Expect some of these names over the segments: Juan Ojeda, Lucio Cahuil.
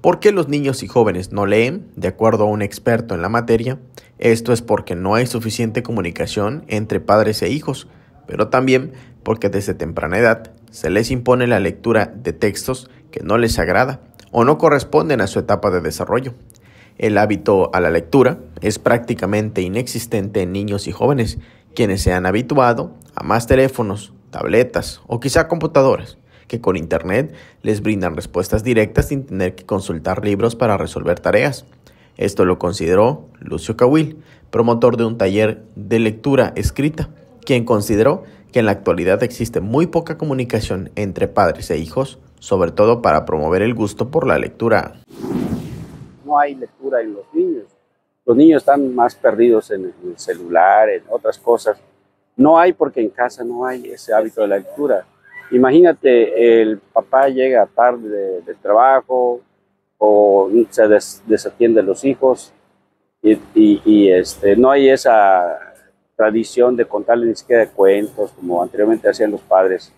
¿Por qué los niños y jóvenes no leen? De acuerdo a un experto en la materia, esto es porque no hay suficiente comunicación entre padres e hijos, pero también porque desde temprana edad se les impone la lectura de textos que no les agrada o no corresponden a su etapa de desarrollo. El hábito a la lectura es prácticamente inexistente en niños y jóvenes, quienes se han habituado a más teléfonos, tabletas o quizá computadoras, que con internet les brindan respuestas directas sin tener que consultar libros para resolver tareas. Esto lo consideró Lucio Cahuil, promotor de un taller de lectura escrita, quien consideró que en la actualidad existe muy poca comunicación entre padres e hijos, sobre todo para promover el gusto por la lectura. No hay lectura en los niños. Los niños están más perdidos en el celular, en otras cosas. No hay, porque en casa no hay ese hábito de la lectura. Imagínate, el papá llega tarde del trabajo o se desatiende a los hijos y no hay esa tradición de contarle ni siquiera de cuentos como anteriormente hacían los padres.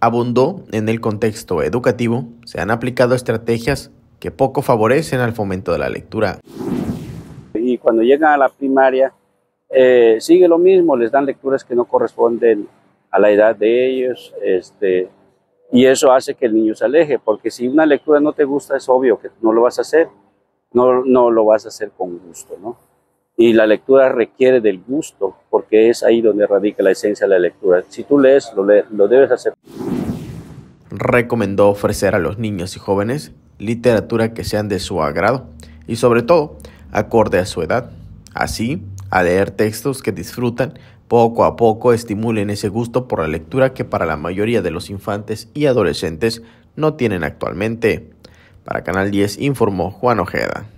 Abundó en el contexto educativo, se han aplicado estrategias que poco favorecen al fomento de la lectura. Y cuando llegan a la primaria, sigue lo mismo, les dan lecturas que no corresponden a la edad de ellos, y eso hace que el niño se aleje, porque si una lectura no te gusta, es obvio que no lo vas a hacer, no lo vas a hacer con gusto, ¿no? Y la lectura requiere del gusto, porque es ahí donde radica la esencia de la lectura. Si tú lees, lo debes hacer. Recomendó ofrecer a los niños y jóvenes literatura que sean de su agrado y sobre todo acorde a su edad. Así, al leer textos que disfrutan, poco a poco estimulen ese gusto por la lectura que para la mayoría de los infantes y adolescentes no tienen actualmente. Para Canal 10 informó Juan Ojeda.